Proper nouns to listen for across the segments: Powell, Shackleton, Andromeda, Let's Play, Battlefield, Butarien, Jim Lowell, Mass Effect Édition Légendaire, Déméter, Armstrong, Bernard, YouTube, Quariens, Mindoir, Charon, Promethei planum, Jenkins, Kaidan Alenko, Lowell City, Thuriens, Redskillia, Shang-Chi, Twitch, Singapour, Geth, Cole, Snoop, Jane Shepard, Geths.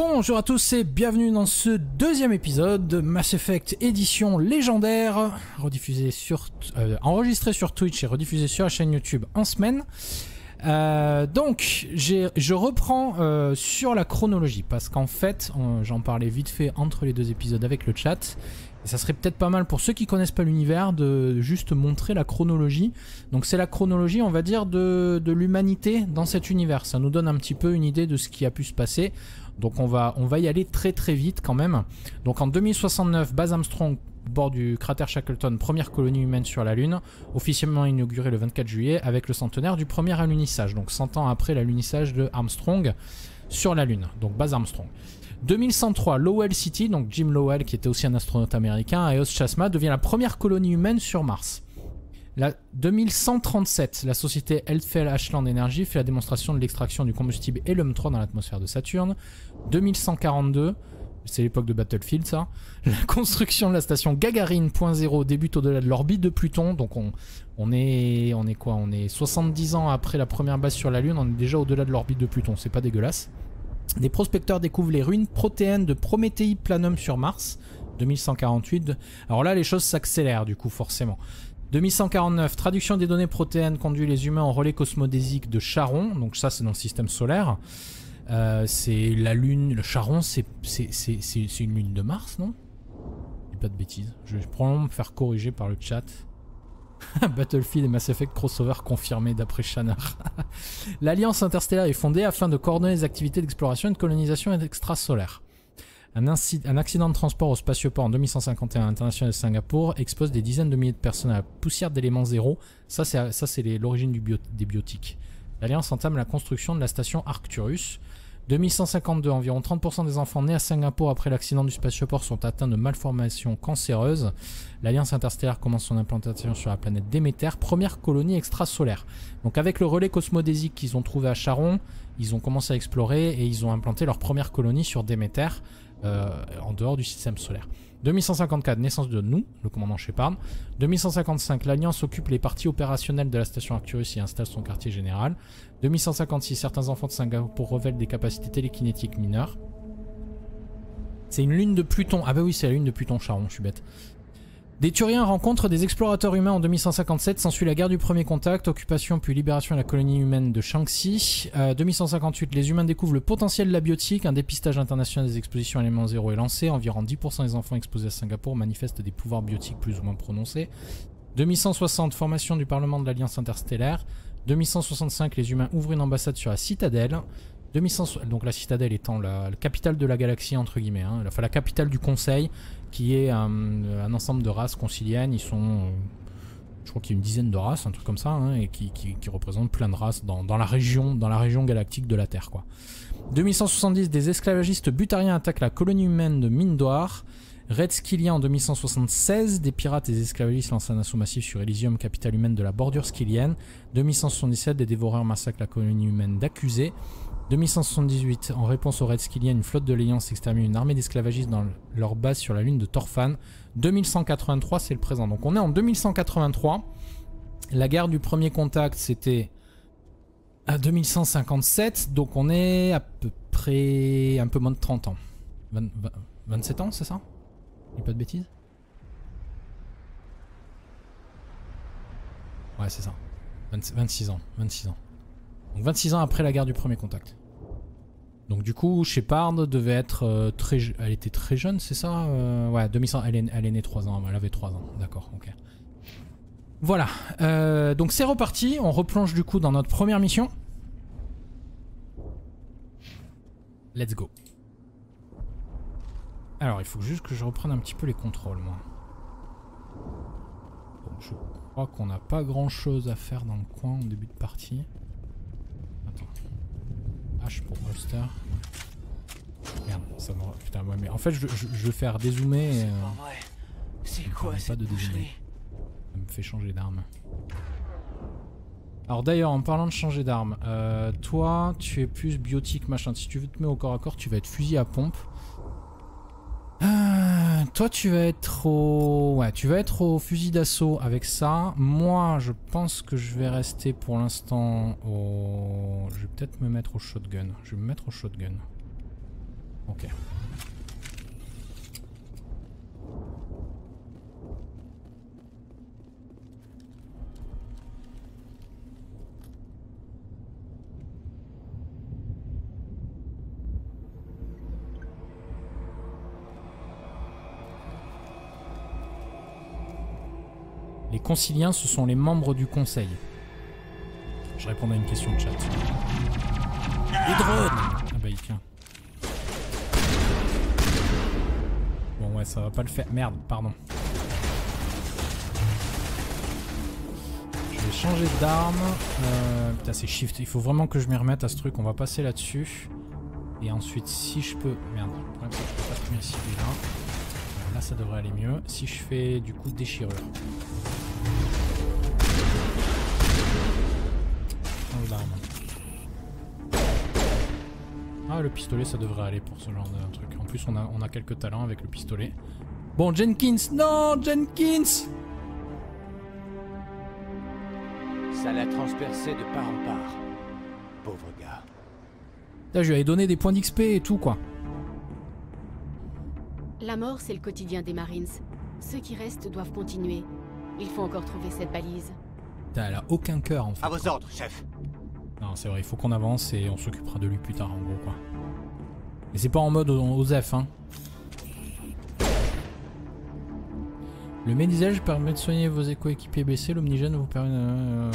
Bonjour à tous et bienvenue dans ce deuxième épisode de Mass Effect Édition Légendaire, rediffusé sur, enregistré sur Twitch et rediffusé sur la chaîne YouTube en semaine. Donc je reprends sur la chronologie parce qu'en fait j'en parlais vite fait entre les deux épisodes avec le chat. Et ça serait peut-être pas mal pour ceux qui connaissent pas l'univers de juste montrer la chronologie. Donc c'est la chronologie, on va dire, de l'humanité dans cet univers. Ça nous donne un petit peu une idée de ce qui a pu se passer. Donc on va y aller très vite quand même. Donc en 2069, base Armstrong, bord du cratère Shackleton, première colonie humaine sur la Lune, officiellement inaugurée le 24 juillet avec le centenaire du premier alunissage. Donc 100 ans après l'alunissage de Armstrong sur la Lune, donc base Armstrong. 2103, Lowell City, donc Jim Lowell qui était aussi un astronaute américain, et Os Chasma devient la première colonie humaine sur Mars. La 2137, la société Elfell Ashland Energy fait la démonstration de l'extraction du combustible Helium 3 dans l'atmosphère de Saturne. 2142, c'est l'époque de Battlefield ça, la construction de la station Gagarine.0 débute au-delà de l'orbite de Pluton. Donc on est quoi? On est 70 ans après la première base sur la Lune, on est déjà au-delà de l'orbite de Pluton, c'est pas dégueulasse. Des prospecteurs découvrent les ruines protéennes de Promethei planum sur Mars. 2148, alors là les choses s'accélèrent du coup forcément. 2149, traduction des données protéennes conduit les humains au relais cosmodésique de Charon, donc ça c'est dans le système solaire. C'est la lune, le Charon c'est une lune de Mars, non? Je dis pas de bêtises, je vais probablement me faire corriger par le chat. Battlefield et Mass Effect crossover confirmé d'après Shannar. L'Alliance interstellaire est fondée afin de coordonner les activités d'exploration et de colonisation extrasolaire. Un accident de transport au spatioport en 2151 international de Singapour expose des dizaines de milliers de personnes à la poussière d'éléments zéro. Ça c'est l'origine des biotiques. L'Alliance entame la construction de la station Arcturus. 2152, environ 30% des enfants nés à Singapour après l'accident du spatioport sont atteints de malformations cancéreuses. L'Alliance interstellaire commence son implantation sur la planète Déméter, première colonie extrasolaire. Donc avec le relais cosmodésique qu'ils ont trouvé à Charon, ils ont commencé à explorer et ils ont implanté leur première colonie sur Déméter, en dehors du système solaire. 2154, naissance de nous, le commandant Shepard. 2155, l'Alliance occupe les parties opérationnelles de la station Arcturus et installe son quartier général. 2156, certains enfants de Singapour révèlent des capacités télékinétiques mineures. C'est une lune de Pluton. Ah bah oui, c'est la lune de Pluton, Charon, je suis bête. Des Thuriens rencontrent des explorateurs humains en 2157, s'ensuit la guerre du premier contact, occupation puis libération de la colonie humaine de Shang-Chi. 2158, les humains découvrent le potentiel de la biotique, un dépistage international des expositions à éléments zéro est lancé, environ 10% des enfants exposés à Singapour manifestent des pouvoirs biotiques plus ou moins prononcés. 2160, formation du Parlement de l'Alliance interstellaire. 2165, les humains ouvrent une ambassade sur la Citadelle. 2100, donc la Citadelle étant la capitale de la galaxie entre guillemets, hein, enfin la capitale du Conseil, qui est un ensemble de races conciliennes. Ils sont, je crois qu'il y a une dizaine de races, un truc comme ça, hein, et qui représentent plein de races dans la région galactique de la Terre, quoi. 2170, des esclavagistes butariens attaquent la colonie humaine de Mindoir. Redskillia en 2176, des pirates et des esclavagistes lancent un assaut massif sur Elysium, capitale humaine de la bordure skilienne. 2177, des dévoreurs massacrent la colonie humaine d'accusés. 2178, en réponse aux Redskilliens, une flotte de l'Alliance extermine une armée d'esclavagistes dans leur base sur la lune de Torfan. 2183, c'est le présent. Donc on est en 2183. La guerre du premier contact, c'était à 2157. Donc on est à peu près un peu moins de 30 ans. 27 ans, c'est ça? Je dis pas de bêtises? Ouais, c'est ça. 26 ans. Donc 26 ans après la guerre du premier contact. Donc du coup, Shepard devait être elle était très jeune, c'est ça? Ouais, 2100, elle est née 3 ans, elle avait 3 ans, d'accord, ok. Voilà, donc c'est reparti, on replonge du coup dans notre première mission. Let's go. Alors, il faut juste que je reprenne un petit peu les contrôles, moi. Bon, je crois qu'on n'a pas grand-chose à faire dans le coin au début de partie. H pour holster. Merde, ça me... Putain, ouais, mais en fait, je vais faire dézoomer et... C'est quoi, pas de dézoomer. Ça me fait changer d'arme. Alors d'ailleurs, en parlant de changer d'arme, toi, tu es plus biotique, machin. Si tu veux te mettre au corps à corps, tu vas être fusil à pompe. Toi, tu vas être au... Ouais, tu vas être au fusil d'assaut avec ça. Moi, je pense que je vais rester pour l'instant au... Je vais peut-être me mettre au shotgun. Ok. Les conciliens, ce sont les membres du conseil. Je répondais à une question de chat. Les drones! Ah bah il tient. Bon ouais, ça va pas le faire. Merde, pardon. Je vais changer d'arme. Putain, c'est shift. Il faut vraiment que je m'y remette à ce truc. On va passer là-dessus. Et ensuite, si je peux... Merde, le problème c'est que je peux pas tenir ciblé là. Alors là, ça devrait aller mieux. Si je fais du coup déchirure. Ah, le pistolet, ça devrait aller pour ce genre de truc. En plus, on a quelques talents avec le pistolet. Bon, Jenkins, non, Jenkins! Ça l'a transpercé de part en part. Pauvre gars. Là, je lui avais donné des points d'XP et tout, quoi. La mort, c'est le quotidien des Marines. Ceux qui restent doivent continuer. Il faut encore trouver cette balise. Elle a aucun cœur, en fait. À vos ordres, chef. Non, c'est vrai, il faut qu'on avance et on s'occupera de lui plus tard, en gros, quoi. Mais c'est pas en mode Osef, hein. Le médisage permet de soigner vos coéquipiers blessés, l'omnigène vous permet de...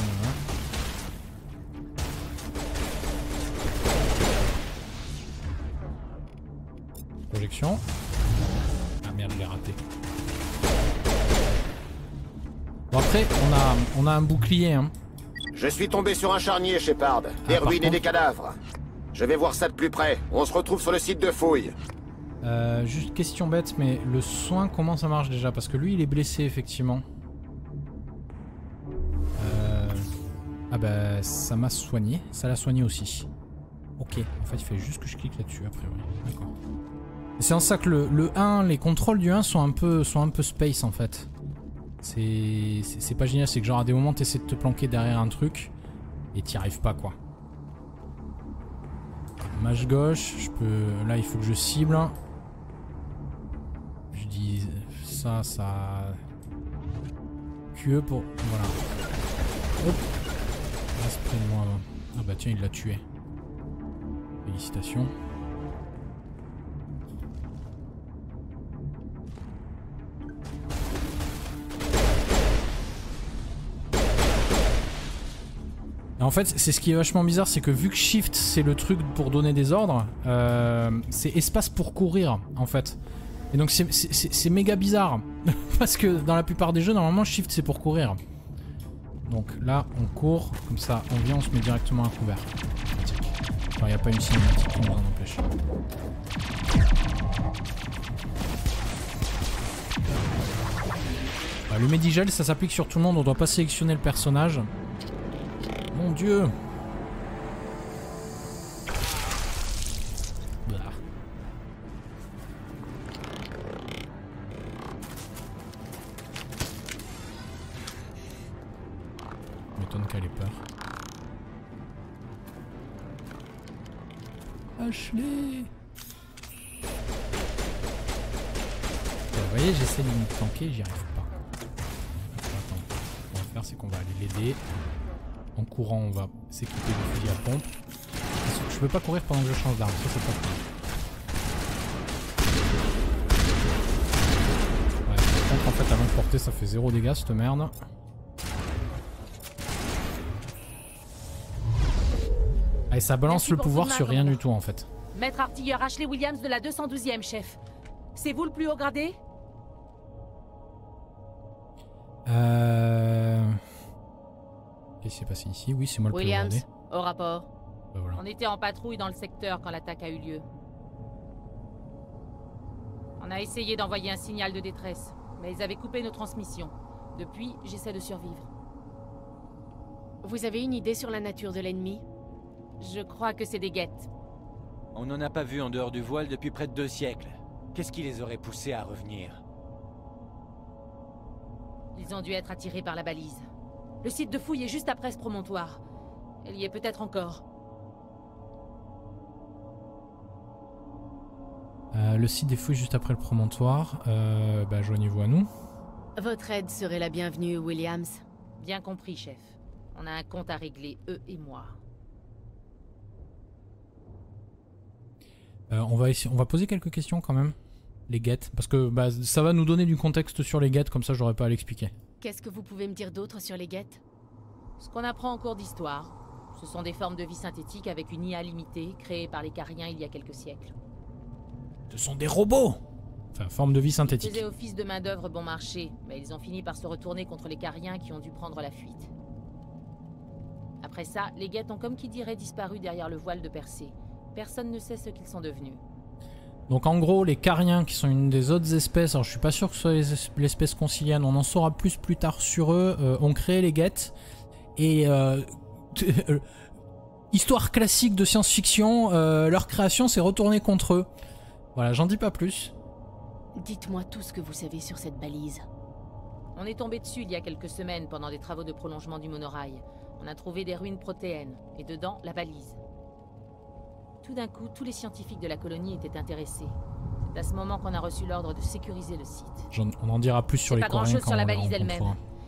Projection. Ah merde, je l'ai raté. Bon, après, on a un bouclier, hein. Je suis tombé sur un charnier, Shepard. Des ruines et des cadavres. Je vais voir ça de plus près. On se retrouve sur le site de fouille. Juste question bête, mais le soin, comment ça marche déjà? Parce que lui, il est blessé, effectivement. Ah bah, ça m'a soigné. Ça l'a soigné aussi. Ok. En fait, il fallait juste que je clique là-dessus, après. Ouais. D'accord. C'est en ça que le 1, les contrôles du 1 sont un peu space, en fait. C'est pas génial, c'est que genre à des moments t'essaies de te planquer derrière un truc et t'y arrives pas, quoi. Mâche gauche, je peux... Là il faut que je cible. Je dis ça, ça... QE pour... Voilà. Hop. Là c'est près de moi. Ah bah tiens, il l'a tué. Félicitations. En fait, c'est ce qui est vachement bizarre, c'est que vu que Shift c'est le truc pour donner des ordres, c'est espace pour courir en fait. Et donc c'est méga bizarre, parce que dans la plupart des jeux, normalement Shift c'est pour courir. Donc là on court, comme ça on vient, on se met directement à couvert. Enfin, il n'y a pas une cinématique qui nous en empêche. Bah, le Medigel, ça s'applique sur tout le monde, on doit pas sélectionner le personnage. Mon dieu! Bah. Je m'étonne qu'elle ait peur. Ashley! Vous voyez, j'essaie de me planquer, j'y arrive pas. Attends, ce qu'on va faire, c'est qu'on va aller l'aider. En courant, on va s'équiper de fusil à pompe. Je peux pas courir pendant que je change d'arme, ça c'est pas cool. Ouais, par contre, en fait, à longue portée, ça fait 0 dégâts cette merde. Allez, ça balance le pouvoir sur rien du tout en fait. Maître artilleur Ashley Williams de la 212e, chef. C'est vous le plus haut gradé? Qu'est-ce qui s'est passé ici? Oui, c'est moi le plus demandé. Williams, au rapport. Ben voilà. On était en patrouille dans le secteur quand l'attaque a eu lieu. On a essayé d'envoyer un signal de détresse, mais ils avaient coupé nos transmissions. Depuis, j'essaie de survivre. Vous avez une idée sur la nature de l'ennemi? Je crois que c'est des Geths. On n'en a pas vu en dehors du voile depuis près de 2 siècles. Qu'est-ce qui les aurait poussés à revenir? Ils ont dû être attirés par la balise. Le site de fouille est juste après ce promontoire. Elle y est peut-être encore. Le site des fouilles juste après le promontoire. Bah, joignez-vous à nous. Votre aide serait la bienvenue, Williams. Bien compris, chef. On a un compte à régler, eux et moi. On va poser quelques questions quand même. Les Geths, parce que bah, ça va nous donner du contexte sur les Geths, comme ça j'aurais pas à l'expliquer. Qu'est-ce que vous pouvez me dire d'autre sur les Geths? Ce qu'on apprend en cours d'histoire. Ce sont des formes de vie synthétiques avec une IA limitée, créées par les Quariens il y a quelques siècles. Ce sont des robots! Enfin, forme de vie synthétique. Ils faisaient office de main-d'œuvre bon marché, mais ils ont fini par se retourner contre les Quariens qui ont dû prendre la fuite. Après ça, les Geths ont comme qui dirait disparu derrière le voile de Persée. Personne ne sait ce qu'ils sont devenus. Donc en gros, les Quariens qui sont une des autres espèces, alors je suis pas sûr que ce soit l'espèce concilienne, on en saura plus tard sur eux, ont créé les Geths. Et histoire classique de science-fiction, leur création s'est retournée contre eux. Voilà, j'en dis pas plus. Dites-moi tout ce que vous savez sur cette balise. On est tombé dessus il y a quelques semaines pendant des travaux de prolongement du monorail. On a trouvé des ruines protéennes, et dedans, la balise. Tout d'un coup, tous les scientifiques de la colonie étaient intéressés. C'est à ce moment qu'on a reçu l'ordre de sécuriser le site. On en dira plus sur les Quariens. Pas grand-chose sur la balise elle-même,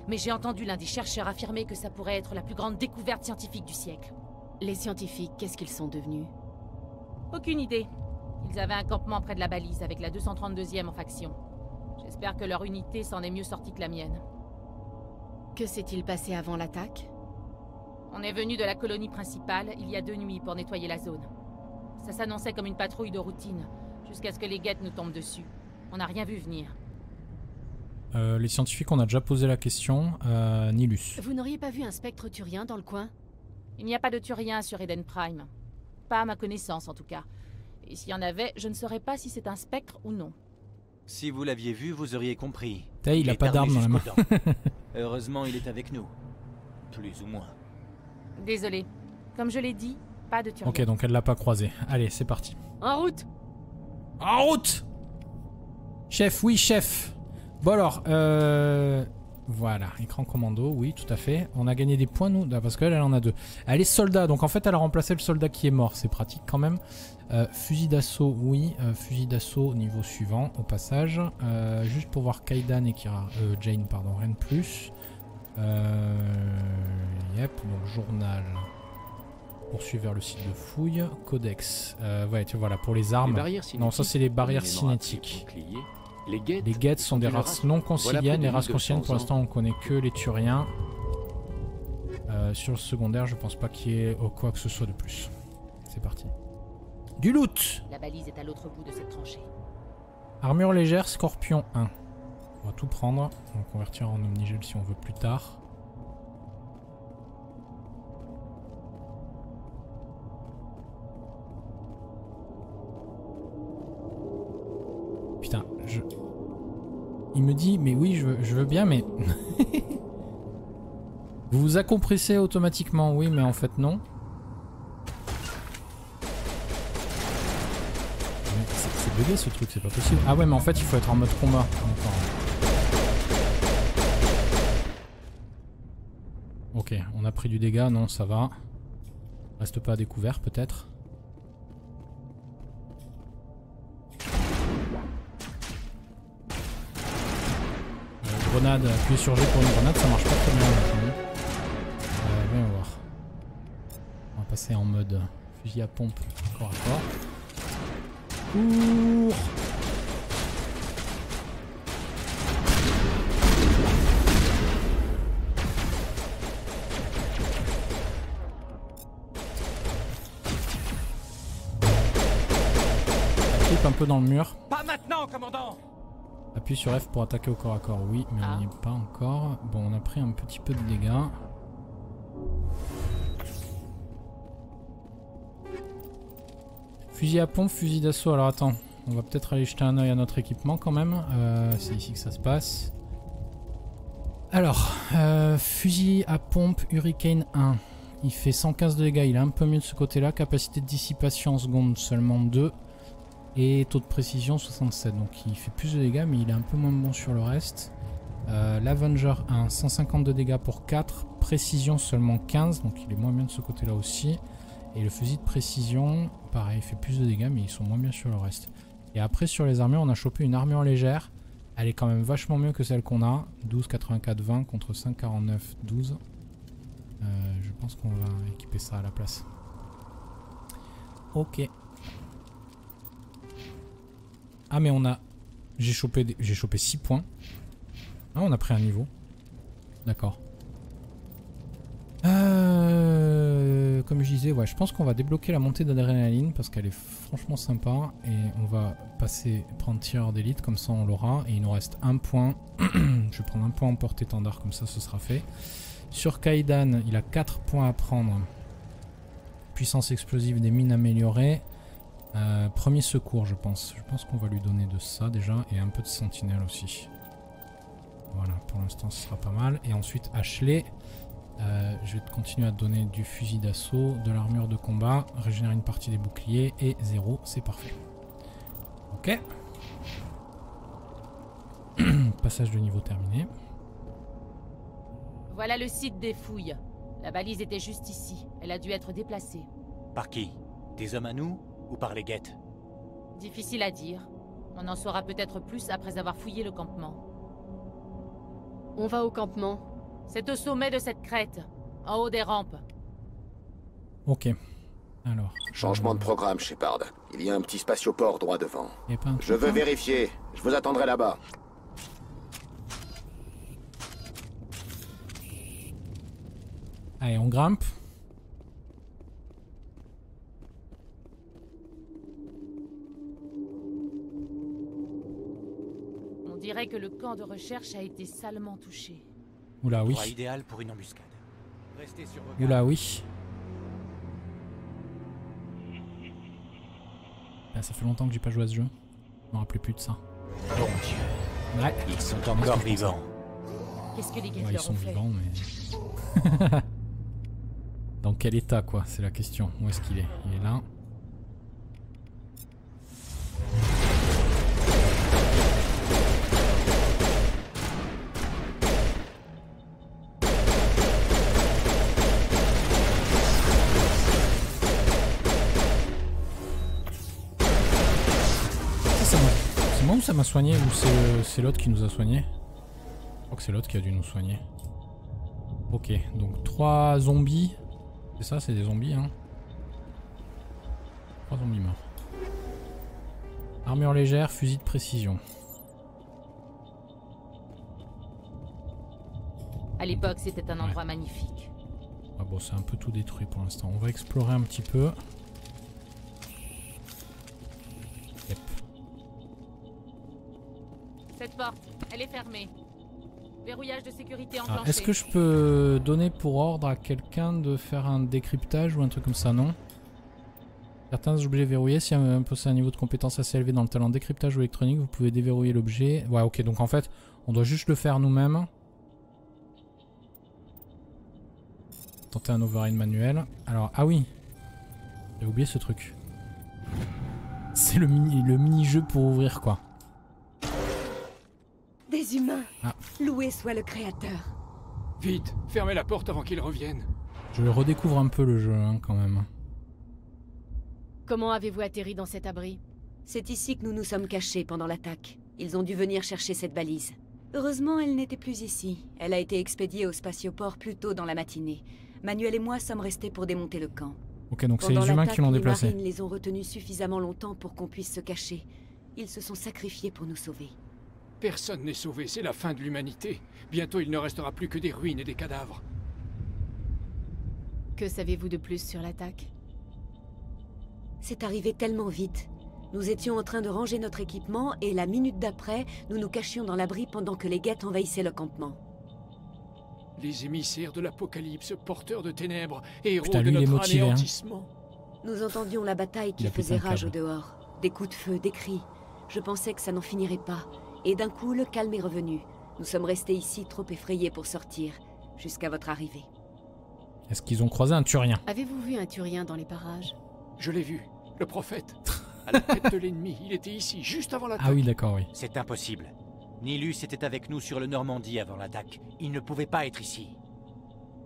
mais j'ai entendu l'un des chercheurs affirmer que ça pourrait être la plus grande découverte scientifique du siècle. Les scientifiques, qu'est-ce qu'ils sont devenus? Aucune idée. Ils avaient un campement près de la balise avec la 232e en faction. J'espère que leur unité s'en est mieux sortie que la mienne. Que s'est-il passé avant l'attaque? On est venu de la colonie principale il y a 2 nuits pour nettoyer la zone. Ça s'annonçait comme une patrouille de routine, jusqu'à ce que les Geths nous tombent dessus. On n'a rien vu venir. Les scientifiques, on a déjà posé la question. Nihlus. Vous n'auriez pas vu un spectre thurien dans le coin? Il n'y a pas de thurien sur Eden Prime. Pas à ma connaissance, en tout cas. Et s'il y en avait, je ne saurais pas si c'est un spectre ou non. Si vous l'aviez vu, vous auriez compris. Il n'a pas d'arme dans la main. Heureusement, il est avec nous. Plus ou moins. Désolé. Comme je l'ai dit... Pas de tuerie. Ok, donc elle l'a pas croisé. Allez, c'est parti. En route. En route. Chef, oui, chef. Bon alors, voilà, écran commando, oui, tout à fait. On a gagné des points, nous, parce qu'elle en a 2. Elle est soldat, donc en fait, elle a remplacé le soldat qui est mort. C'est pratique quand même. Fusil d'assaut, oui. Fusil d'assaut, niveau suivant, au passage. Juste pour voir Kaidan et Kira. Jane, pardon, rien de plus. Yep, donc journal... Poursuivre vers le site de fouille, codex. Ouais, tu vois là pour les armes. Non, ça c'est les barrières cinétiques. Les Geths sont des races non conciliennes. Voilà les races conciliennes, pour l'instant, on connaît que les Thuriens. Sur le secondaire, je pense pas qu'il y ait quoi que ce soit de plus. C'est parti. Du loot. La balise est à l'autre bout de cette tranchée. Armure légère, Scorpion 1. On va tout prendre. On va convertir en omnigel si on veut plus tard. Putain, il me dit, mais oui, je veux bien, mais... vous vous accompressez automatiquement, oui, mais en fait, non. C'est bugué ce truc, c'est pas possible. Ah ouais, mais en fait, il faut être en mode combat. Ok, on a pris du dégât, non, ça va. Reste pas à découvert, peut-être. Grenade, appuyer sur G pour une grenade, ça marche pas très bien. Viens voir. On va passer en mode fusil à pompe, corps à corps. Ouh. On clip un peu dans le mur. Pas maintenant, commandant! Appuie sur F pour attaquer au corps à corps, oui, mais on n'y est pas encore. Bon, on a pris un petit peu de dégâts. Fusil à pompe, fusil d'assaut, alors attends. On va peut-être aller jeter un œil à notre équipement quand même. C'est ici que ça se passe. Alors, fusil à pompe, Hurricane 1. Il fait 115 de dégâts, il est un peu mieux de ce côté-là. Capacité de dissipation en seconde, seulement 2. Et taux de précision 67, donc il fait plus de dégâts mais il est un peu moins bon sur le reste. L'Avenger 1, 150 de dégâts pour 4, précision seulement 15, donc il est moins bien de ce côté là aussi. Et le fusil de précision, pareil, il fait plus de dégâts mais ils sont moins bien sur le reste. Et après sur les armures, on a chopé une armure légère. Elle est quand même vachement mieux que celle qu'on a. 12, 84, 20 contre 5, 49, 12. Je pense qu'on va équiper ça à la place. Ok. Ah mais on a... J'ai chopé 6 points. Ah on a pris un niveau. D'accord. Comme je disais, ouais, je pense qu'on va débloquer la montée d'adrénaline parce qu'elle est franchement sympa. Et on va passer prendre tireur d'élite, comme ça on l'aura. Et il nous reste un point. Je vais prendre un point en porte-étendard, comme ça ce sera fait. Sur Kaidan, il a 4 points à prendre. Puissance explosive des mines améliorées. Premier secours, je pense. Je pense qu'on va lui donner de ça déjà. Et un peu de sentinelle aussi. Voilà, pour l'instant ce sera pas mal. Et ensuite Ashley. Je vais continuer à te donner du fusil d'assaut, de l'armure de combat, régénérer une partie des boucliers et 0, c'est parfait. Ok. Passage de niveau terminé. Voilà le site des fouilles. La balise était juste ici. Elle a dû être déplacée. Par qui? Des hommes à nous ou par les Geths? Difficile à dire. On en saura peut-être plus après avoir fouillé le campement. On va au campement. C'est au sommet de cette crête, en haut des rampes. Ok. Alors. Changement de programme, Shepard. Il y a un petit spatioport droit devant. Je veux vérifier. Je vous attendrai là-bas. Allez, on grimpe. On dirait que le camp de recherche a été salement touché. Oula oui. Idéal pour une embuscade. Restez sur vos... Oula oui. Là, ça fait longtemps que j'ai pas joué à ce jeu. Je m'en rappelais plus de ça. Donc, ouais. Ils sont encore vivants. Qu'est-ce que les gars, ouais, ils sont vivants, mais... Dans quel état, quoi? C'est la question. Où est-ce qu'il est? Il est là. Ça m'a soigné ou c'est l'autre qui nous a soigné? Je crois que c'est l'autre qui a dû nous soigner. Ok, donc 3 zombies. C'est ça, c'est des zombies, hein. 3 zombies morts. Armure légère, fusil de précision. À l'époque, c'était un endroit magnifique. Ah bon, c'est un peu tout détruit pour l'instant. On va explorer un petit peu. Cette porte, elle est fermée. Verrouillage de sécurité enclenché. Est-ce que je peux donner pour ordre à quelqu'un de faire un décryptage ou un truc comme ça? Non. Certains objets verrouillés, si un possède un niveau de compétence assez élevé dans le talent décryptage ou électronique, vous pouvez déverrouiller l'objet. Ouais, ok, donc en fait, on doit juste le faire nous-mêmes. Tenter un override manuel. Alors, ah oui, j'ai oublié ce truc. C'est le mini-jeu pour ouvrir, quoi. Des humains. Ah. Loué soit le créateur. Vite, fermez la porte avant qu'ils reviennent. Je le redécouvre un peu le jeu, hein, quand même. Comment avez-vous atterri dans cet abri? C'est ici que nous nous sommes cachés pendant l'attaque. Ils ont dû venir chercher cette balise. Heureusement, elle n'était plus ici. Elle a été expédiée au spatioport plus tôt dans la matinée. Manuel et moi sommes restés pour démonter le camp. Ok, donc c'est les humains qui l'ont déplacé. Les marines les ont retenus suffisamment longtemps pour qu'on puisse se cacher. Ils se sont sacrifiés pour nous sauver. Personne n'est sauvé, c'est la fin de l'humanité. Bientôt, il ne restera plus que des ruines et des cadavres. Que savez-vous de plus sur l'attaque? C'est arrivé tellement vite. Nous étions en train de ranger notre équipement et la minute d'après, nous nous cachions dans l'abri pendant que les Geths envahissaient le campement. Les émissaires de l'Apocalypse, porteurs de ténèbres, héros de notre anéantissement. Nous entendions la bataille qui faisait rage au dehors. Des coups de feu, des cris. Je pensais que ça n'en finirait pas. Et d'un coup, le calme est revenu. Nous sommes restés ici trop effrayés pour sortir, jusqu'à votre arrivée. Est-ce qu'ils ont croisé un Thurien? Avez-vous vu un Thurien dans les parages? Je l'ai vu, le prophète. À la tête de l'ennemi, il était ici, juste avant l'attaque. Ah oui, d'accord, oui. C'est impossible. Nihlus était avec nous sur le Normandie avant l'attaque. Il ne pouvait pas être ici.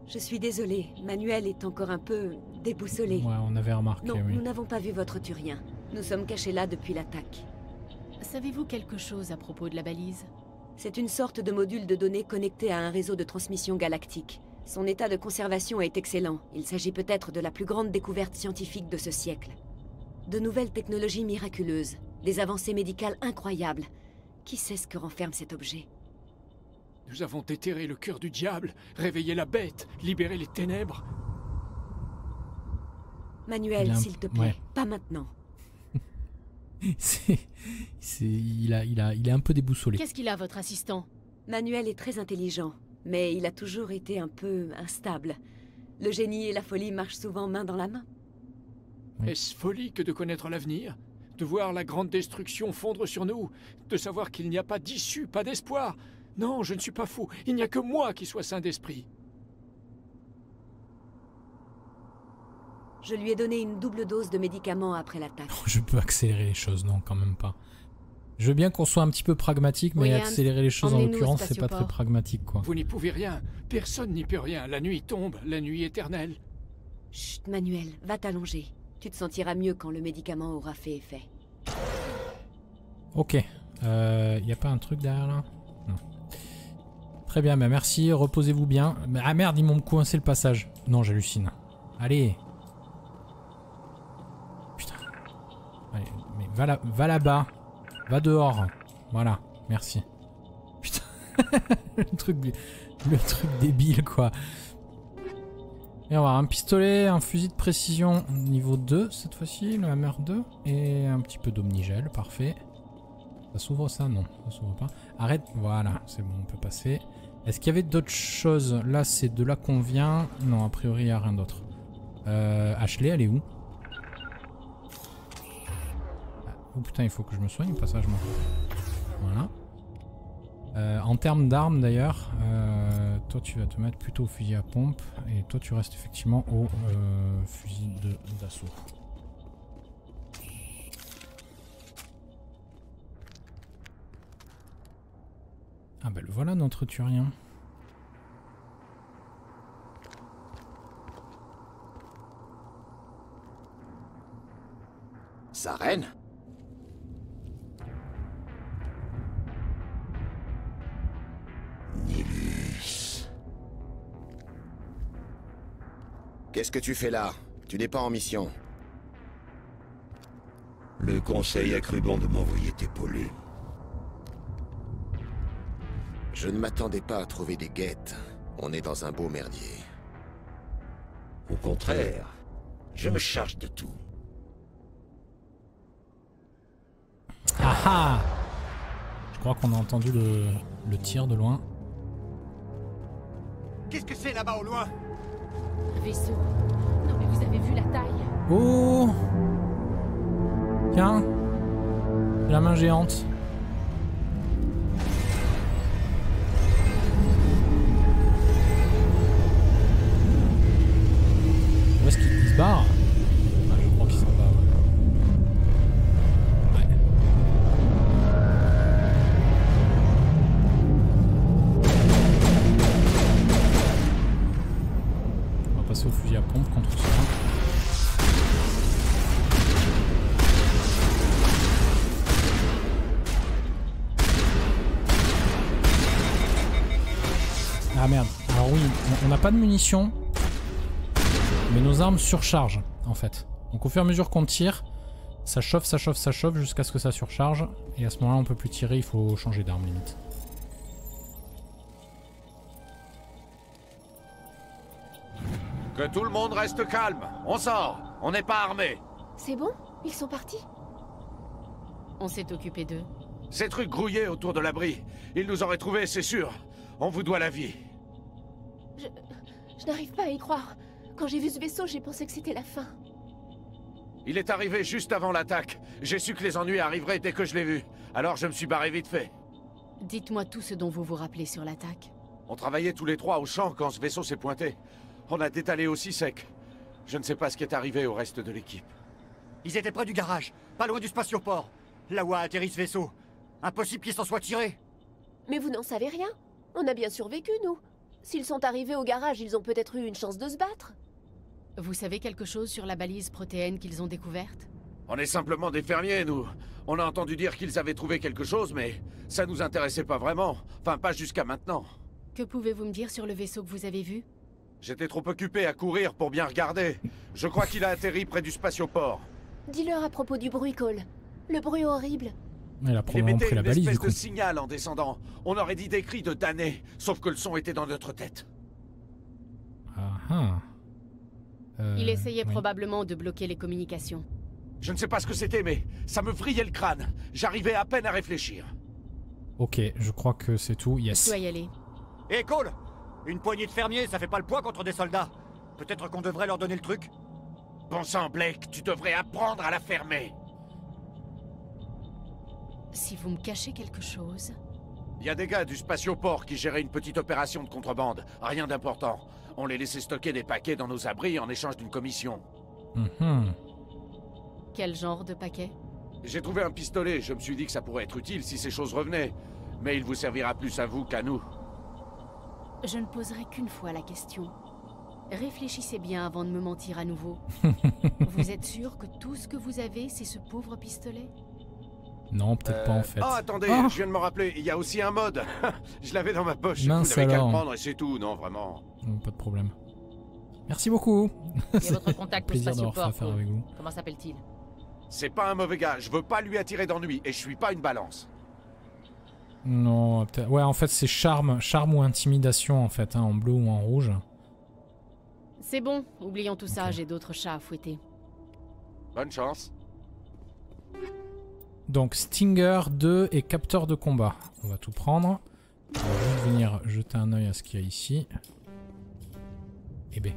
Je suis désolée, Manuel est encore un peu déboussolé. Ouais, on avait remarqué, non, oui. Nous n'avons pas vu votre Thurien. Nous sommes cachés là depuis l'attaque. Savez-vous quelque chose à propos de la balise? C'est une sorte de module de données connecté à un réseau de transmission galactique. Son état de conservation est excellent. Il s'agit peut-être de la plus grande découverte scientifique de ce siècle. De nouvelles technologies miraculeuses, des avancées médicales incroyables. Qui sait ce que renferme cet objet? Nous avons déterré le cœur du diable, réveillé la bête, libéré les ténèbres. Manuel, s'il te plaît, pas maintenant. Il est un peu déboussolé. Qu'est-ce qu'il a, votre assistant? Manuel est très intelligent, mais il a toujours été un peu instable. Le génie et la folie marchent souvent main dans la main. Oui. Est-ce folie que de connaître l'avenir? De voir la grande destruction fondre sur nous? De savoir qu'il n'y a pas d'issue, pas d'espoir? Non, je ne suis pas fou. Il n'y a que moi qui sois sain d'esprit. Je lui ai donné une double dose de médicaments après l'attaque. Je peux accélérer les choses, non, quand même pas. Je veux bien qu'on soit un petit peu pragmatique, mais Williams, accélérer les choses en l'occurrence, c'est pas très pragmatique, quoi. Vous n'y pouvez rien. Personne n'y peut rien. La nuit tombe, la nuit éternelle. Chut, Manuel, va t'allonger. Tu te sentiras mieux quand le médicament aura fait effet. Ok. Y a pas un truc derrière là? Non. Très bien, bah merci, reposez-vous bien. Ah merde, ils m'ont coincé le passage. Non, j'hallucine. Allez. Va là, va là-bas, va dehors, voilà, merci. Putain, le truc débile, quoi. Et on va avoir un pistolet, un fusil de précision niveau 2 cette fois-ci, le Hammer 2, et un petit peu d'omnigel, parfait. Ça s'ouvre ça? Non, ça s'ouvre pas. Arrête, voilà, c'est bon, on peut passer. Est-ce qu'il y avait d'autres choses? Là, c'est de là qu'on vient. Non, a priori, il n'y a rien d'autre. Ashley, elle est où? Oh putain, il faut que je me soigne passagement. Voilà. En termes d'armes d'ailleurs, toi tu vas te mettre plutôt au fusil à pompe et toi tu restes effectivement au fusil d'assaut. Ah ben le voilà notre Thurien. Saren ? Qu'est-ce que tu fais là? Tu n'es pas en mission. Le conseil a cru bon de m'envoyer t'épauler. Je ne m'attendais pas à trouver des guettes. On est dans un beau merdier. Au contraire, je me charge de tout. Ah ah! Je crois qu'on a entendu le tir de loin. Qu'est-ce que c'est là-bas au loin? Vaisseau. Non mais vous avez vu la taille. Oh. Tiens. La main géante. Où est-ce qu'il se barre? Ah, je crois qu'il s'en va. Ouais. Passer au fusil à pompe contre ça. Ah merde, alors oui, on n'a pas de munitions, mais nos armes surchargent en fait. Donc au fur et à mesure qu'on tire, ça chauffe jusqu'à ce que ça surcharge. Et à ce moment-là, on peut plus tirer, il faut changer d'arme limite. Que tout le monde reste calme. On sort. On n'est pas armés. C'est bon? Ils sont partis? On s'est occupé d'eux. Ces trucs grouillaient autour de l'abri. Ils nous auraient trouvés, c'est sûr. On vous doit la vie. Je n'arrive pas à y croire. Quand j'ai vu ce vaisseau, j'ai pensé que c'était la fin. Il est arrivé juste avant l'attaque. J'ai su que les ennuis arriveraient dès que je l'ai vu. Alors je me suis barré vite fait. Dites-moi tout ce dont vous vous rappelez sur l'attaque. On travaillait tous les trois au champ quand ce vaisseau s'est pointé. On a détalé aussi sec. Je ne sais pas ce qui est arrivé au reste de l'équipe. Ils étaient près du garage, pas loin du spatioport. Là où a atterri ce vaisseau. Impossible qu'ils s'en soient tirés. Mais vous n'en savez rien. On a bien survécu, nous. S'ils sont arrivés au garage, ils ont peut-être eu une chance de se battre. Vous savez quelque chose sur la balise protéenne qu'ils ont découverte? On est simplement des fermiers, nous. On a entendu dire qu'ils avaient trouvé quelque chose, mais ça nous intéressait pas vraiment. Enfin, pas jusqu'à maintenant. Que pouvez-vous me dire sur le vaisseau que vous avez vu? J'étais trop occupé à courir pour bien regarder. Je crois qu'il a atterri près du spatioport. Dis-leur à propos du bruit, Cole. Le bruit horrible. Elle a probablement pris la balise, du coup. J'ai émis une espèce de signal en descendant. On aurait dit des cris de damnés, sauf que le son était dans notre tête. Il essayait probablement de bloquer les communications. Je ne sais pas ce que c'était, mais ça me frayait le crâne. J'arrivais à peine à réfléchir. Ok, je crois que c'est tout. Yes. Je dois y aller. Hé, Cole, une poignée de fermiers, ça fait pas le poids contre des soldats. Peut-être qu'on devrait leur donner le truc. Bon sang, Blake, tu devrais apprendre à la fermer. Si vous me cachez quelque chose... Il y a des gars du spatioport qui géraient une petite opération de contrebande. Rien d'important. On les laissait stocker des paquets dans nos abris en échange d'une commission. Quel genre de paquet? J'ai trouvé un pistolet. Je me suis dit que ça pourrait être utile si ces choses revenaient. Mais il vous servira plus à vous qu'à nous. Je ne poserai qu'une fois la question. Réfléchissez bien avant de me mentir à nouveau. Vous êtes sûr que tout ce que vous avez, c'est ce pauvre pistolet? Non, peut-être pas en fait. Oh, attendez, je viens de m'en rappeler, il y a aussi un mode. Je l'avais dans ma poche. Mince, vous n'avez qu'à le prendre et c'est tout, non, vraiment. Pas de problème. Merci beaucoup. C'est votre contact plaisir d'avoir fait affaire avec vous. Comment s'appelle-t-il? C'est pas un mauvais gars, je veux pas lui attirer d'ennui et je suis pas une balance. Non, peut-être. Ouais, en fait, c'est charme ou intimidation en fait, hein, en bleu ou en rouge. C'est bon, oublions tout ça, j'ai d'autres chats à fouetter. Bonne chance. Donc Stinger 2 et capteur de combat. On va tout prendre. On va juste venir jeter un œil à ce qu'il y a ici. Et B.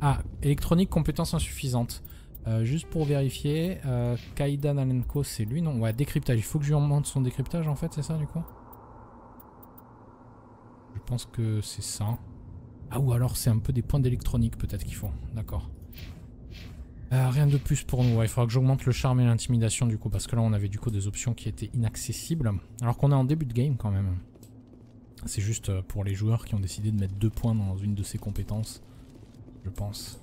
Ah, électronique, compétences insuffisantes. Juste pour vérifier, Kaidan Alenko, c'est lui, non? Ouais, décryptage. Il faut que je lui remonte son décryptage en fait, c'est ça du coup? Je pense que c'est ça. Ah, ou alors c'est un peu des points d'électronique peut-être qu'il faut. D'accord. Rien de plus pour nous, ouais, il faudra que j'augmente le charme et l'intimidation du coup, parce que là on avait du coup des options qui étaient inaccessibles, alors qu'on est en début de game quand même. C'est juste pour les joueurs qui ont décidé de mettre 2 points dans une de ces compétences, je pense.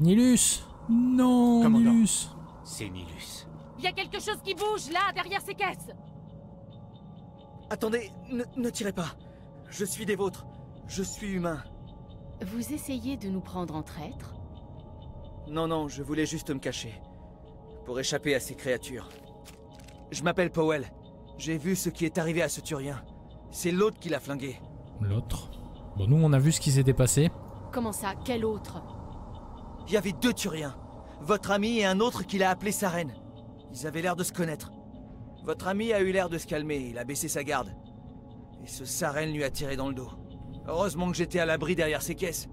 Nihlus! Non, Nihlus! C'est Nihlus. Il y a quelque chose qui bouge là, derrière ces caisses! Attendez, ne tirez pas. Je suis des vôtres. Je suis humain. Vous essayez de nous prendre en traître? Non, non, je voulais juste me cacher. Pour échapper à ces créatures. Je m'appelle Powell. J'ai vu ce qui est arrivé à ce Thurien. C'est l'autre qui l'a flingué. L'autre? Bon, nous, on a vu ce qui s'était passé. Comment ça? Quel autre? Il y avait 2 Thuriens. Votre ami et un autre qu'il a appelé Saren. Ils avaient l'air de se connaître. Votre ami a eu l'air de se calmer. Il a baissé sa garde. Et ce Saren lui a tiré dans le dos. Heureusement que j'étais à l'abri derrière ces caisses.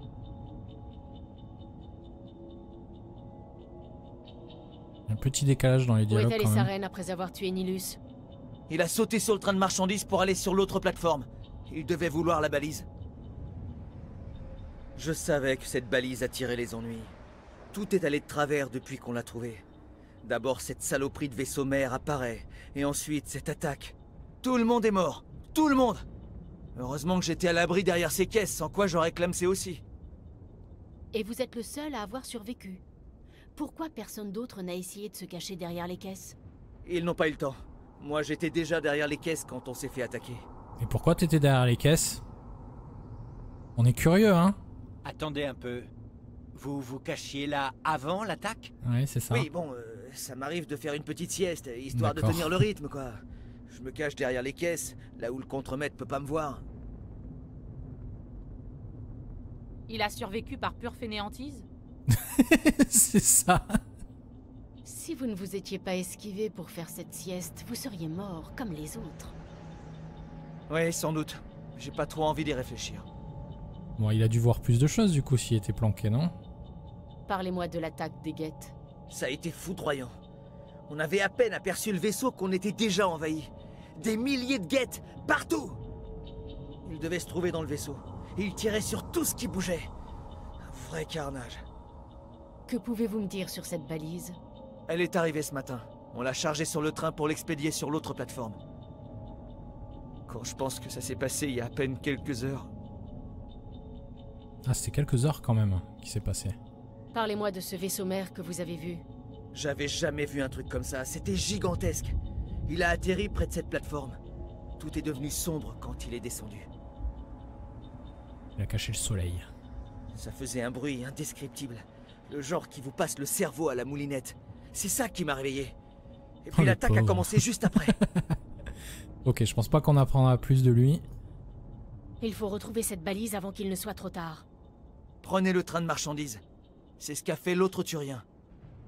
Un petit décalage dans les dialogues. Où est allé Saren après avoir tué Nihlus? Il a sauté sur le train de marchandises pour aller sur l'autre plateforme. Il devait vouloir la balise. Je savais que cette balise attirait les ennuis. Tout est allé de travers depuis qu'on l'a trouvée. D'abord cette saloperie de vaisseau mère apparaît, et ensuite cette attaque. Tout le monde est mort. Tout le monde. Heureusement que j'étais à l'abri derrière ces caisses, sans quoi j'aurais clamsé aussi. Et vous êtes le seul à avoir survécu. Pourquoi personne d'autre n'a essayé de se cacher derrière les caisses? Ils n'ont pas eu le temps. Moi, j'étais déjà derrière les caisses quand on s'est fait attaquer. Et pourquoi t'étais derrière les caisses? On est curieux, hein? Attendez un peu. Vous vous cachiez là avant l'attaque? Ouais, c'est ça. Oui, bon, ça m'arrive de faire une petite sieste, histoire de tenir le rythme, quoi. Je me cache derrière les caisses, là où le contremaître peut pas me voir. Il a survécu par pure fainéantise? C'est ça. Si vous ne vous étiez pas esquivé pour faire cette sieste, vous seriez mort comme les autres. Oui, sans doute. J'ai pas trop envie d'y réfléchir. Bon, il a dû voir plus de choses du coup s'il était planqué, non? Parlez-moi de l'attaque des Geths. Ça a été foudroyant. On avait à peine aperçu le vaisseau qu'on était déjà envahi. Des milliers de Geths partout! Ils devaient se trouver dans le vaisseau. Ils tiraient sur tout ce qui bougeait. Un vrai carnage. Que pouvez-vous me dire sur cette balise? Elle est arrivée ce matin. On l'a chargée sur le train pour l'expédier sur l'autre plateforme. Quand je pense que ça s'est passé il y a à peine quelques heures... Ah, c'était quelques heures quand même qui s'est passé. Parlez-moi de ce vaisseau-mère que vous avez vu. J'avais jamais vu un truc comme ça, c'était gigantesque. Il a atterri près de cette plateforme. Tout est devenu sombre quand il est descendu. Il a caché le soleil. Ça faisait un bruit indescriptible. Le genre qui vous passe le cerveau à la moulinette. C'est ça qui m'a réveillé. Et puis l'attaque a commencé juste après. Ok, je pense pas qu'on apprendra plus de lui. Il faut retrouver cette balise avant qu'il ne soit trop tard. Prenez le train de marchandises. C'est ce qu'a fait l'autre Thurien.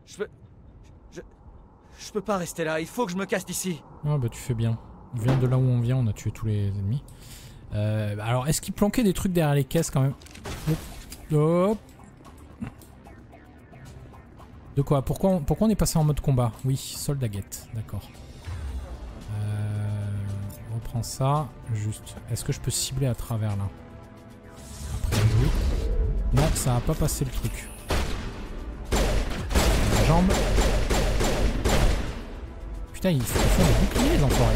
Je peux pas rester là, il faut que je me casse d'ici. Ah bah tu fais bien. Viens de là où on vient, on a tué tous les ennemis. Alors est-ce qu'il planquait des trucs derrière les caisses quand même? Hop. De quoi? Pourquoi on est passé en mode combat? Oui, soldat guette, d'accord. On reprend ça, juste. Est-ce que je peux cibler à travers là? Après, oui. Non, ça a pas passé le truc. La jambe. Putain, ils font des boucliers les enfoirés.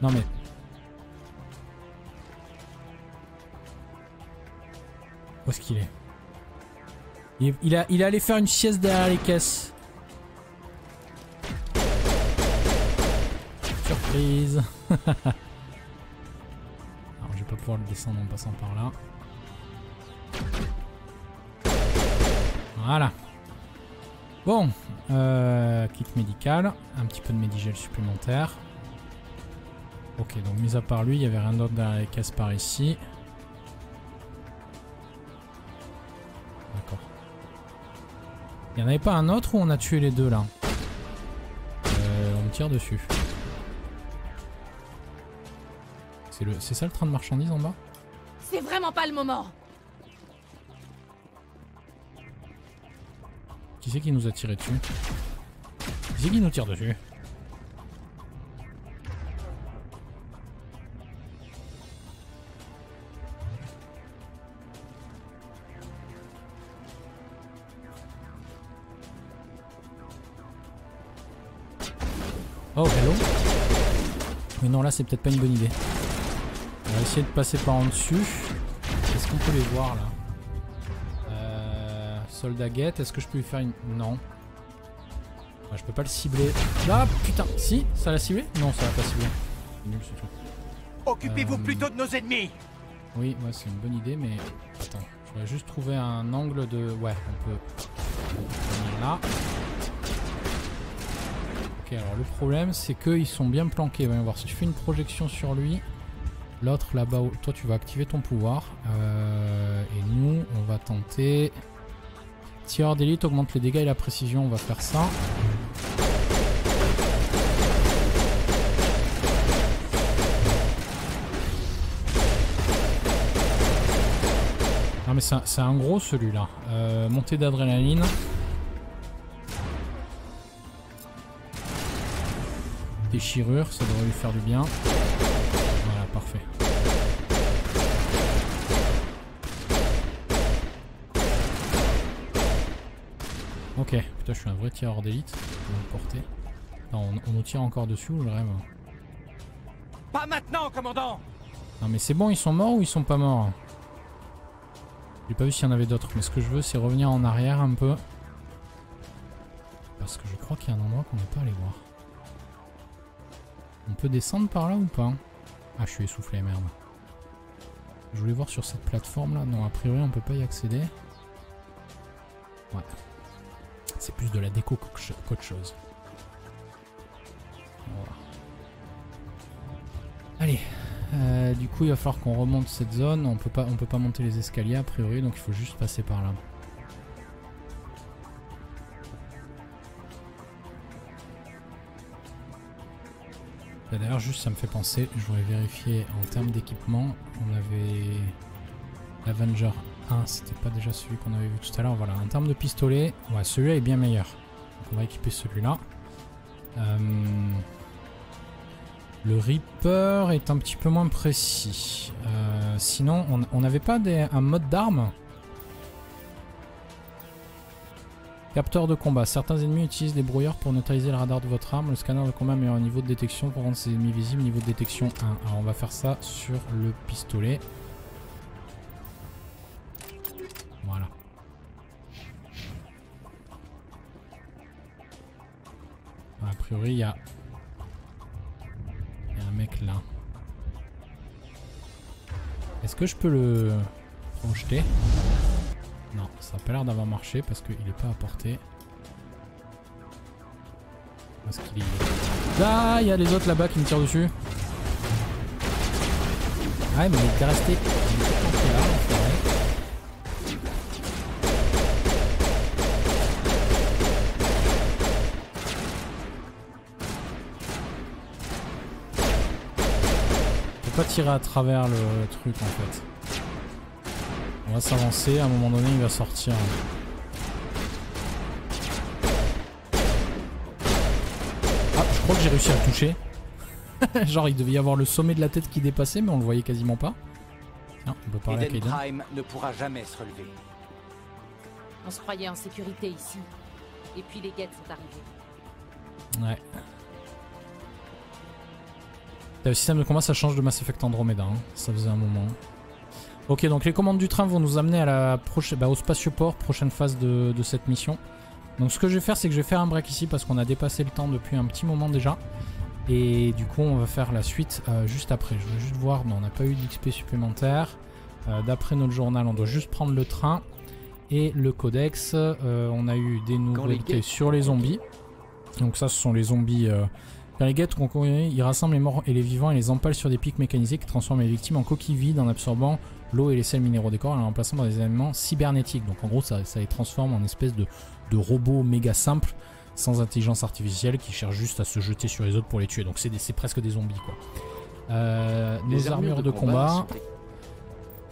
Non mais... Où est-ce qu'il est? Il est allé faire une sieste derrière les caisses. Surprise. Alors je vais pas pouvoir le descendre en passant par là. Voilà. Bon. Kit médical. Un petit peu de médigel supplémentaire. Ok, donc mis à part lui, il n'y avait rien d'autre derrière les caisses par ici. D'accord. Il n'y en avait pas un autre où on a tué les deux là? On me tire dessus. C'est ça le train de marchandises en bas? C'est vraiment pas le moment. Qui c'est qui nous a tiré dessus? Qui c'est qui nous tire dessus? Oh, hello. Mais non, là, c'est peut-être pas une bonne idée. On va essayer de passer par en dessus. Est-ce qu'on peut les voir, là? Soldat Geth, est-ce que je peux lui faire une... Non. Enfin, je peux pas le cibler. Là, putain. Si, ça l'a ciblé? Non, ça l'a pas ciblé. C'est nul, ce truc. Occupez-vous plutôt de nos ennemis. Oui, ouais, c'est une bonne idée, mais... Attends, je voudrais juste trouver un angle de... Ouais, on peut... On est là. Ok, alors le problème c'est qu'ils sont bien planqués. Voyons voir si je fais une projection sur lui. L'autre là-bas, toi tu vas activer ton pouvoir. Et nous on va tenter. Tireur d'élite augmente les dégâts et la précision. On va faire ça. Non mais c'est un gros celui-là. Montée d'adrénaline. Déchirure, ça devrait lui faire du bien. Voilà, parfait. Ok, putain, je suis un vrai tireur d'élite. On nous tire encore dessus ou je rêve? Pas maintenant, commandant. Non mais c'est bon, ils sont morts ou ils sont pas morts? J'ai pas vu s'il y en avait d'autres, mais ce que je veux c'est revenir en arrière un peu. Parce que je crois qu'il y a un endroit qu'on n'est pas allé voir. On peut descendre par là ou pas? Ah, je suis essoufflé, merde. Je voulais voir sur cette plateforme là. Non, a priori on peut pas y accéder. Ouais. C'est plus de la déco qu'autre chose. Voilà. Allez. Du coup il va falloir qu'on remonte cette zone. On peut pas monter les escaliers a priori, donc il faut juste passer par là. D'ailleurs juste ça me fait penser, je voulais vérifier en termes d'équipement, on avait l'Avenger 1, c'était pas déjà celui qu'on avait vu tout à l'heure, voilà, en termes de pistolet, ouais, celui-là est bien meilleur, donc on va équiper celui-là. Le Reaper est un petit peu moins précis, sinon on n'avait pas un mode d'arme? Capteur de combat. Certains ennemis utilisent des brouilleurs pour neutraliser le radar de votre arme. Le scanner de combat met un niveau de détection pour rendre ses ennemis visibles. Niveau de détection 1. Alors on va faire ça sur le pistolet. Voilà. A priori, il y a... un mec là. Est-ce que je peux le projeter? Non, ça n'a pas l'air d'avoir marché parce qu'il n'est pas à portée. Parce qu'il est... Ah, il y a les autres là-bas qui me tirent dessus. Ouais, mais il était resté. Pas tirer à travers le truc en fait. On va s'avancer, à un moment donné il va sortir. Ah, je crois que j'ai réussi à le toucher. Genre il devait y avoir le sommet de la tête qui dépassait mais on le voyait quasiment pas. Non, on peut parler Eden à Kaidan. Prime ne pourra jamais se relever. On se croyait en sécurité ici. Et puis les Geths sont arrivés. Ouais. Le système de combat ça change de Mass Effect Andromeda, hein. Ça faisait un moment. Ok, donc les commandes du train vont nous amener à la prochaine, bah, au spatioport, prochaine phase de cette mission. Donc ce que je vais faire c'est que je vais faire un break ici parce qu'on a dépassé le temps depuis un petit moment déjà. Et du coup on va faire la suite juste après. Je vais juste voir, non on n'a pas eu d'XP supplémentaire. D'après notre journal on doit juste prendre le train et le codex. On a eu des nouveautés sur les zombies. Donc ça ce sont les zombies... Dans les Geths, ils rassemblent les morts et les vivants et les empalent sur des pics mécanisés qui transforment les victimes en coquilles vides en absorbant l'eau et les sels minéraux des corps et en les remplaçant par des éléments cybernétiques. Donc en gros, ça les transforme en espèce de robots méga simples, sans intelligence artificielle, qui cherchent juste à se jeter sur les autres pour les tuer. Donc c'est presque des zombies quoi. Les armures de combat,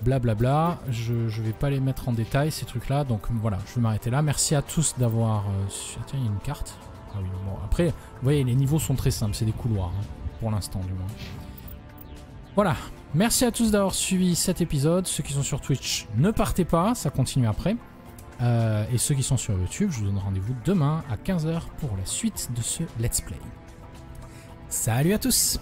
blablabla, je vais pas les mettre en détail ces trucs là, donc voilà, je vais m'arrêter là. Merci à tous d'avoir... Tiens, il y a une carte. Ah oui, bon, après, vous voyez, les niveaux sont très simples, c'est des couloirs, hein, pour l'instant du moins. Voilà, merci à tous d'avoir suivi cet épisode. Ceux qui sont sur Twitch, ne partez pas, ça continue après. Et ceux qui sont sur YouTube, je vous donne rendez-vous demain à 15 h pour la suite de ce Let's Play. Salut à tous!